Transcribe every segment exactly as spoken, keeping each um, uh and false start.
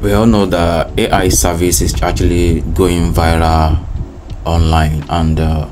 We all know that A I service is actually going viral online, and uh,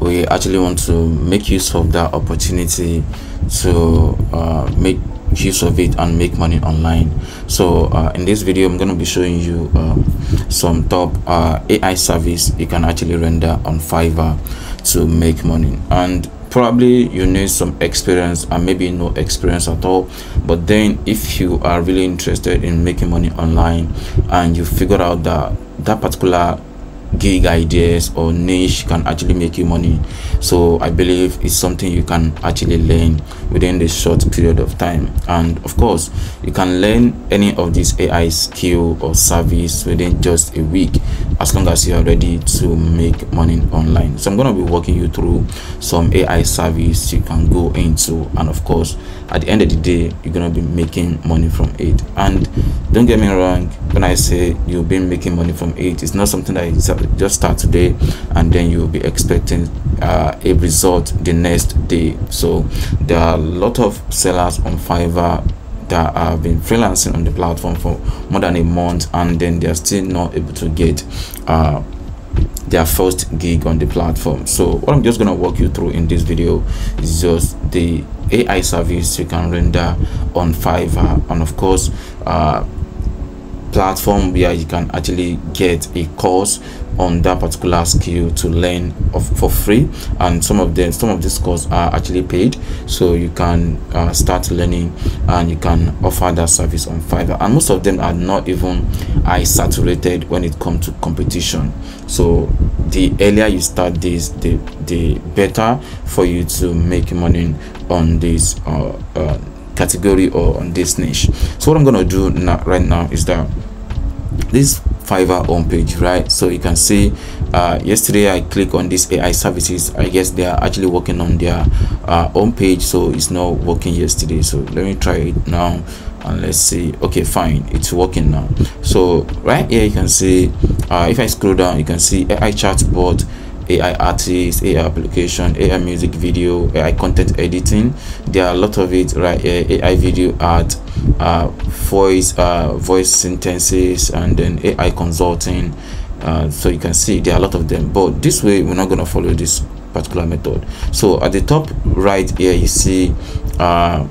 we actually want to make use of that opportunity to uh, make use of it and make money online. So uh, in this video I'm going to be showing you uh, some top uh, A I service you can actually render on Fiverr to make money. And probably you need some experience and maybe no experience at all, but then if you are really interested in making money online and you figure out that that particular gig ideas or niche can actually make you money, so I believe it's something you can actually learn within this short period of time. And of course you can learn any of these A I skill or service within just a week, as long as you are ready to make money online. So I'm gonna be walking you through some A I service you can go into, and of course at the end of the day you're gonna be making money from it. And don't get me wrong, when I say you've been making money from it, it's not something that is just start today and then you'll be expecting uh, a result the next day. So there are a lot of sellers on Fiverr that have been freelancing on the platform for more than a month and then they're still not able to get uh their first gig on the platform. So what I'm just gonna walk you through in this video is just the A I service you can render on Fiverr, and of course uh platform where you can actually get a course on that particular skill to learn of, for free. And some of them some of these courses are actually paid, so you can uh, start learning and you can offer that service on Fiverr. And most of them are not even high saturated when it comes to competition, so the earlier you start this, the the better for you to make money on this uh, uh category or on this niche. So what I'm gonna do now right now is that this Fiverr homepage, right? So you can see uh yesterday I click on this A I services. I guess they are actually working on their uh homepage, so it's not working yesterday. So let me try it now and let's see. Okay, fine, it's working now. So right here you can see uh if I scroll down, you can see A I chatbot, A I artists, A I application, A I music video, A I content editing. There are a lot of it right here. A I video art, uh, voice uh, voice sentences, and then A I consulting. Uh, so you can see there are a lot of them, but this way we're not gonna follow this particular method. So at the top right here you see uh,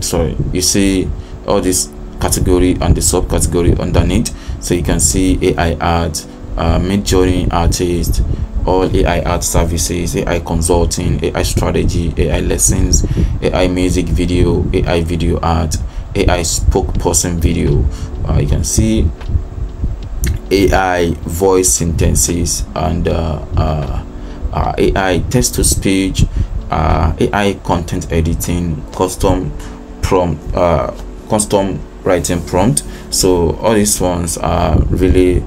sorry you see all this category and the subcategory underneath. So you can see A I art, uh, Midjourney artist, all A I art services, A I consulting, A I strategy, A I lessons, A I music video, A I video art, A I spokesperson video. Uh, you can see A I voice sentences, and uh, uh, uh, A I text to speech, uh, A I content editing, custom prompt, uh, custom writing prompt. So all these ones are really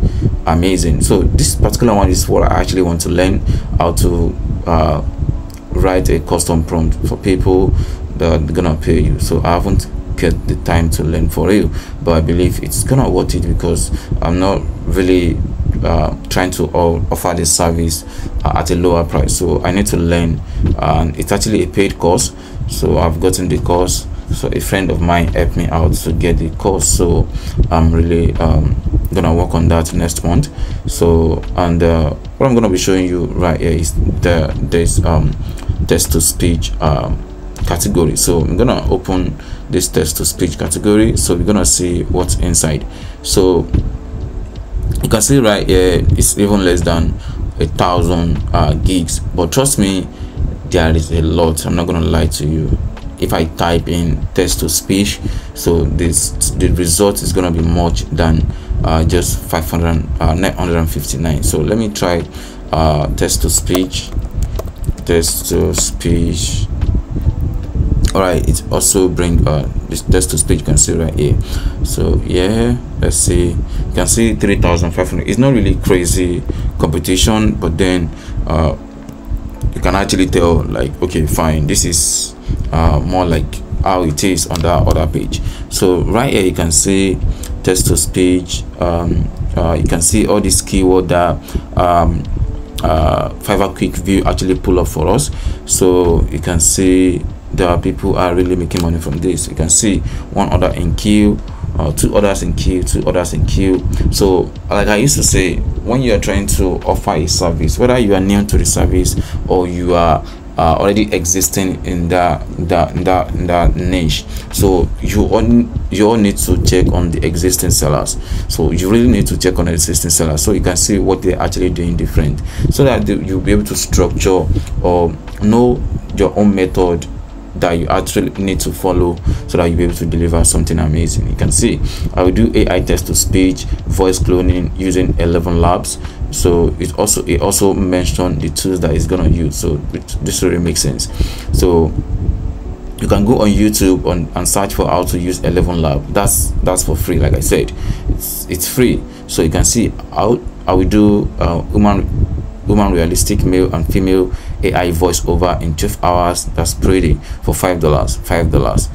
amazing. So this particular one is what I actually want to learn, how to uh write a custom prompt for people that are gonna pay you. So I haven't get the time to learn for you, but I believe it's gonna worth it because I'm not really uh trying to offer this service uh, at a lower price. So I need to learn, and it's actually a paid course. So I've gotten the course, so a friend of mine helped me out to get the course, so I'm really um gonna work on that next month. So and uh, what I'm gonna be showing you right here is the this um text to speech um category. So I'm gonna open this text to speech category, so we're gonna see what's inside. So you can see right here it's even less than a thousand uh, gigs, but trust me, there is a lot. I'm not gonna lie to you. If I type in text to speech, so this the result is gonna be much than uh, just five hundred nine hundred fifty-nine. So let me try uh, text to speech, text to speech. All right, it also bring uh, this text to speech. You can see right here. So yeah, let's see. You can see three thousand five hundred. It's not really crazy competition, but then uh, you can actually tell like, okay, fine, this is uh more like how it is on that other page. So right here you can see text to speech. Um uh, you can see all these keyword that um uh Fiverr Quick View actually pull up for us. So you can see there are people are really making money from this. You can see one other in queue, or two others in queue, two others in queue. So like I used to say, when you are trying to offer a service, whether you are new to the service or you are uh, already existing in that that that that niche, so you on you all need to check on the existing sellers. So you really need to check on the existing sellers so you can see what they're actually doing different, so that they, you'll be able to structure or know your own method that you actually need to follow, so that you'll be able to deliver something amazing. You can see I will do A I text to speech voice cloning using ElevenLabs. So it also it also mentioned the tools that it's gonna use, so it, this really makes sense. So you can go on YouTube on, and search for how to use ElevenLabs. That's that's for free, like I said, it's it's free. So you can see how I will do uh, human woman realistic male and female A I voiceover in twelve hours. That's pretty for five dollars, five dollars,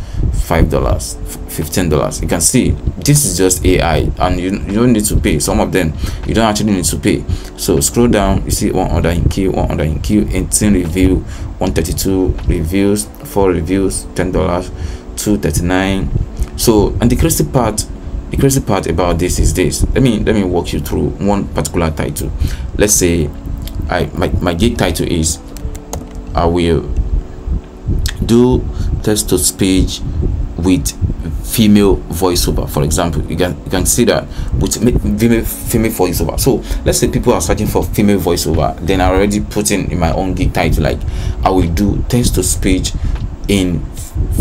five dollars, fifteen dollars. You can see this is just A I, and you, you don't need to pay. Some of them you don't actually need to pay. So scroll down, you see one order in queue, one order in queue, eighteen review, one thirty-two reviews, four reviews, ten dollars, two thirty-nine. So, and the crazy part the crazy part about this is this. Let me let me walk you through one particular title. Let's say I my, my gig title is I will do text to speech with female voiceover. For example, you can you can see that with female female voiceover. So let's say people are searching for female voiceover, then I already put in, in my own gig title like I will do text to speech in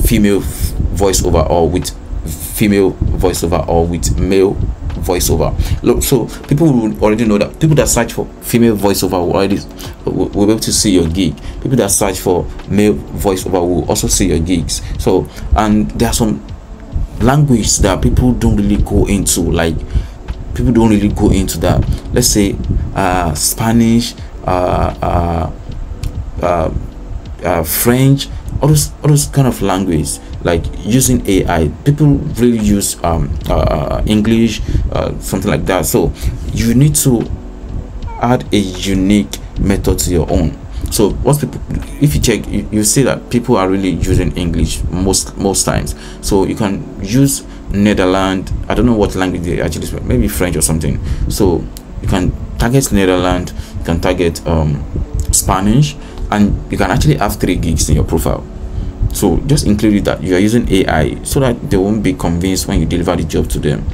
female voiceover or with female voiceover or with male voiceover. Look, so people will already know that people that search for female voiceover will already will, will be able to see your gig. People that search for male voiceover will also see your gigs. So, and there are some language that people don't really go into, like people don't really go into that. Let's say uh Spanish, uh uh uh, uh French, all those all those kind of language. Like using A I, people really use um, uh, English, uh, something like that. So you need to add a unique method to your own. So once people, if you check, you, you see that people are really using English most most times. So you can use Netherlands. I don't know what language they actually speak, maybe French or something. So you can target Netherlands. You can target um, Spanish, and you can actually have three gigs in your profile. So just include that you are using A I, so that they won't be convinced when you deliver the job to them.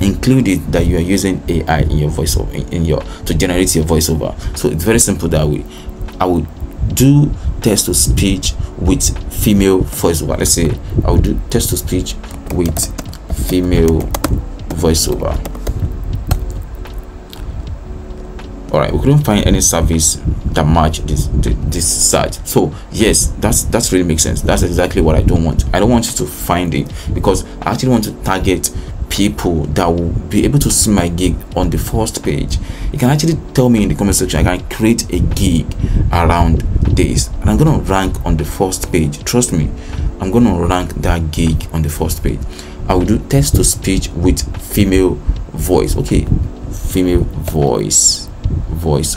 Include it that you are using A I in your voiceover, in, in your to generate your voiceover. So it's very simple that way. I would do text to speech with female voiceover. Let's say I would do text to speech with female voiceover. All right, we couldn't find any service that match this this search. So yes, that's that's really makes sense. That's exactly what I don't want. I don't want you to find it, because I actually want to target people that will be able to see my gig on the first page. You can actually tell me in the comment section. I can create a gig around this, and I'm gonna rank on the first page. Trust me, I'm gonna rank that gig on the first page. I will do text to speech with female voice. Okay, female voice. voice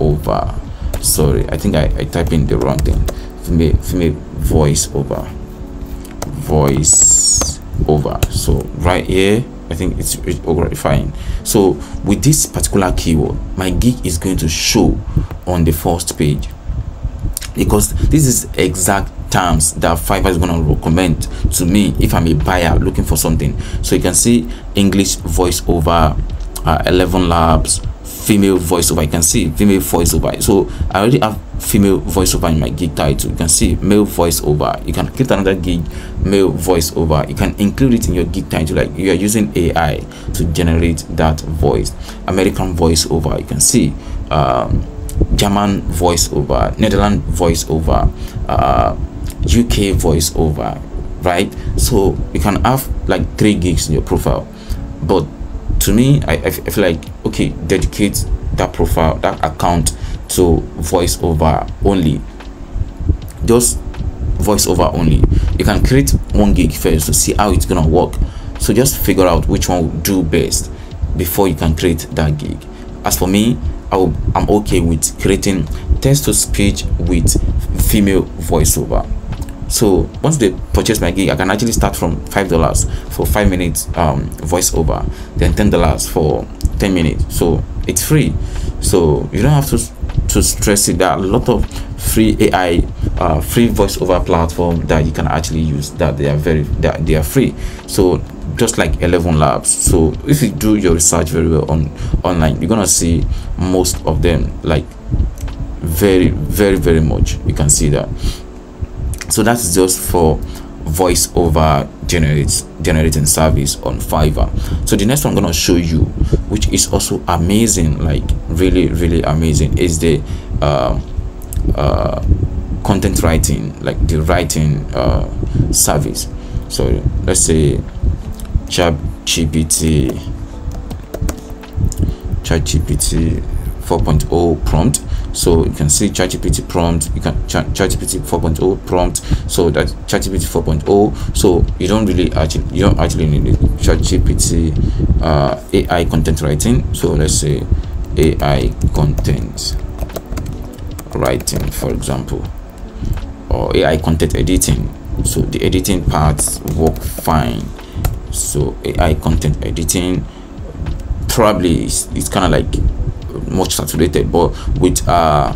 over sorry i think i i type in the wrong thing. Female female voice over voice over so right here I think it's, it's already fine. So with this particular keyword, my gig is going to show on the first page, because this is exact terms that Fiverr is going to recommend to me if I'm a buyer looking for something. So you can see English voiceover, uh, ElevenLabs, female voiceover. You can see female voiceover. So I already have female voiceover in my gig title. You can see male voiceover. You can create another gig, male voiceover. You can include it in your gig title, like you are using A I to generate that voice. American voiceover. You can see um, German voiceover, Netherlands voiceover, uh, U K voiceover. Right. So you can have like three gigs in your profile, but to me, I, I feel like, okay, dedicate that profile, that account to voiceover only. Just voiceover only. You can create one gig first to see how it's gonna work. So just figure out which one will do best before you can create that gig. As for me, I will, I'm okay with creating text to speech with female voiceover. So once they purchase my gig, I can actually start from five dollars for five minutes um voiceover, then ten dollars for ten minutes. So it's free, so you don't have to to stress it. There are a lot of free A I, uh, free voiceover platform that you can actually use, that they are very that they are free. So just like ElevenLabs. So if you do your research very well on online, you're gonna see most of them, like very very very much. You can see that. So that's just for voiceover generates generating service on Fiverr. So the next one I'm gonna show you, which is also amazing, like really really amazing, is the uh, uh, content writing, like the writing uh, service. So let's say ChatGPT ChatGPT four point oh prompt. So you can see ChatGPT prompt, you can ChatGPT four point oh prompt. So that ChatGPT four point oh, so you don't really actually you don't actually need ChatGPT uh, A I content writing. So let's say A I content writing, for example, or A I content editing. So the editing parts work fine. So A I content editing probably it's, it's kind of like much saturated, but with uh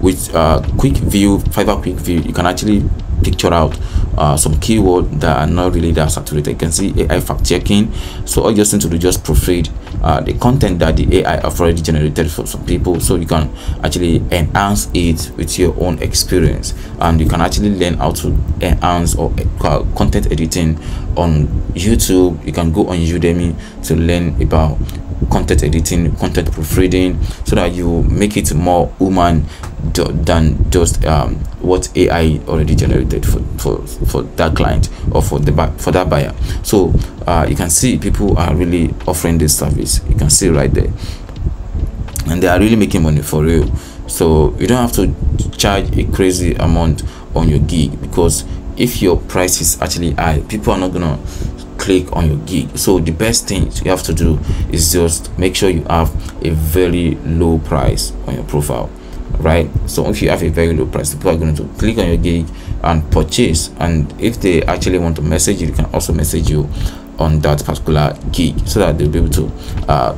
with uh quick view Fiverr quick view, you can actually picture out uh some keywords that are not really that saturated. You can see A I fact checking. So all you just need to do, just proofread uh the content that the A I have already generated for some people, so you can actually enhance it with your own experience, and you can actually learn how to enhance or uh, content editing on YouTube. You can go on Udemy to learn about content editing, content proofreading, so that you make it more human than just um what A I already generated for for for that client or for the for that buyer. So uh you can see people are really offering this service. You can see right there, and they are really making money for real. So you don't have to charge a crazy amount on your gig, because if your price is actually high, people are not gonna click on your gig. So the best thing you have to do is just make sure you have a very low price on your profile, right? So if you have a very low price, people are going to click on your gig and purchase, and if they actually want to message you, you can also message you on that particular gig, so that they'll be able to uh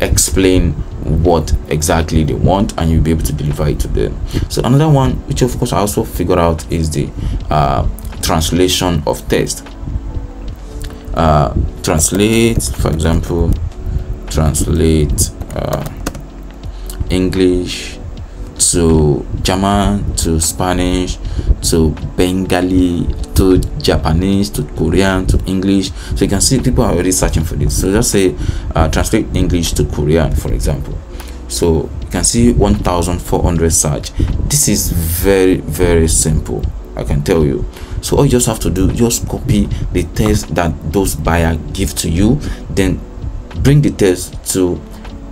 explain what exactly they want, and you'll be able to deliver it to them. So another one, which of course I also figured out, is the uh translation of text. Uh, translate, for example, translate uh, English to German to Spanish to Bengali to Japanese to Korean to English. So you can see people are already searching for this. So just say uh, translate English to Korean, for example. So you can see one thousand four hundred search. This is very very simple, I can tell you. So all you just have to do, just copy the text that those buyer give to you, then bring the text to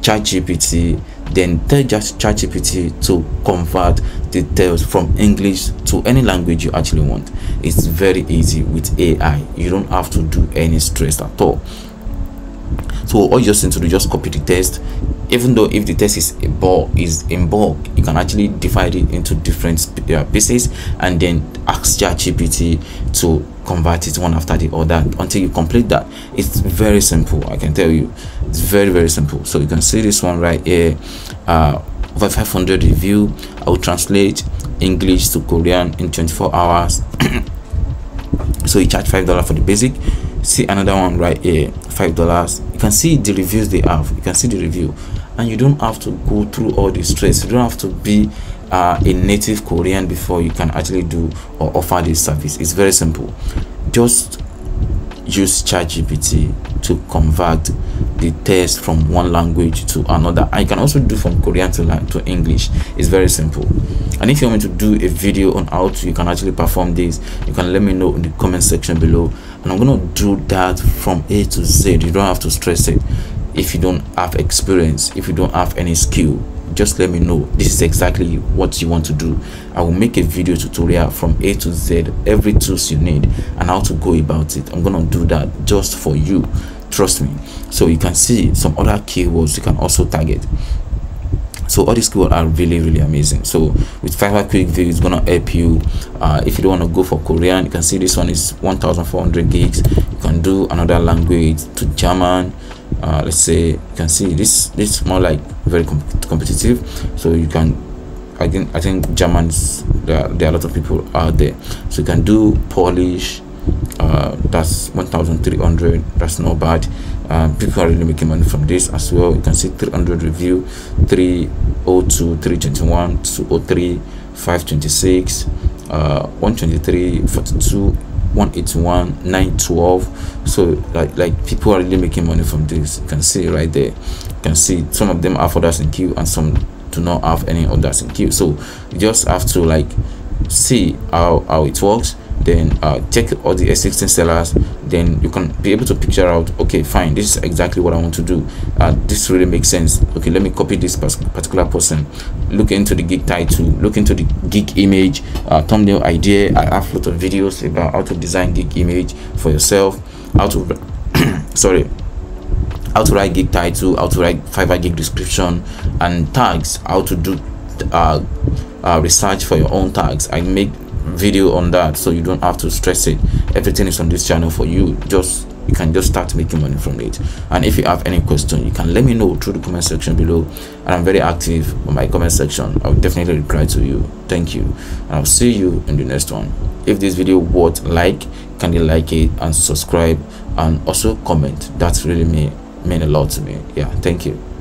ChatGPT, then tell just ChatGPT to convert the text from English to any language you actually want. It's very easy with A I. You don't have to do any stress at all. So all you just need to do, just copy the text. Even though if the text is a bulk, is in bulk, you can actually divide it into different pieces and then ask ChatGPT to convert it one after the other until you complete that. It's very simple, I can tell you. It's very very simple. So you can see this one right here, uh over five hundred review. I will translate English to Korean in twenty-four hours. So you charge five dollars for the basic. See another one right here, five dollars. You can see the reviews they have, you can see the review, and you don't have to go through all the stress. You don't have to be uh, a native Korean before you can actually do or offer this service. It's very simple. Just use ChatGPT to convert the text from one language to another. I can also do from Korean to, to English. It's very simple. And if you want me to do a video on how to, you can actually perform this, you can let me know in the comment section below, and I'm gonna do that from A to Z. You don't have to stress it. If you don't have experience, if you don't have any skill, just let me know this is exactly what you want to do. I will make a video tutorial from A to Z, every tools you need and how to go about it. I'm gonna do that just for you, trust me. So you can see some other keywords you can also target. So all these skills are really really amazing. So with Fiverr Quick View, it's gonna help you. Uh, if you don't want to go for Korean, you can see this one is one thousand four hundred gigs. You can do another language to German. Uh, let's say you can see this this more like very comp competitive. So you can, I think I think Germans, there, there are a lot of people out there. So you can do Polish. Uh, that's one thousand three hundred. That's not bad. Uh, people are really making money from this as well. You can see three hundred review, three oh two, three twenty-one, two oh three, five twenty-six, uh, one twenty-three, forty-two, one eighty-one, nine twelve. So like like people are really making money from this. You can see right there. You can see some of them have orders in queue and some do not have any orders in queue. So you just have to like see how how it works. Then uh, check all the existing sellers. Then you can be able to picture out, okay, fine, this is exactly what I want to do. Uh, this really makes sense. Okay, let me copy this particular person. Look into the gig title, look into the gig image, uh, thumbnail idea. I have a lot of videos about how to design gig image for yourself, how to sorry how to write gig title, how to write Fiverr gig description and tags, how to do uh, uh, research for your own tags. I make video on that, so you don't have to stress it. Everything is on this channel for you. Just you can just start making money from it. And if you have any question, you can let me know through the comment section below, and I'm very active on my comment section. I'll definitely reply to you. Thank you, and I'll see you in the next one. If this video worth like, can you like it and subscribe and also comment? That's really mean mean a lot to me. Yeah, thank you.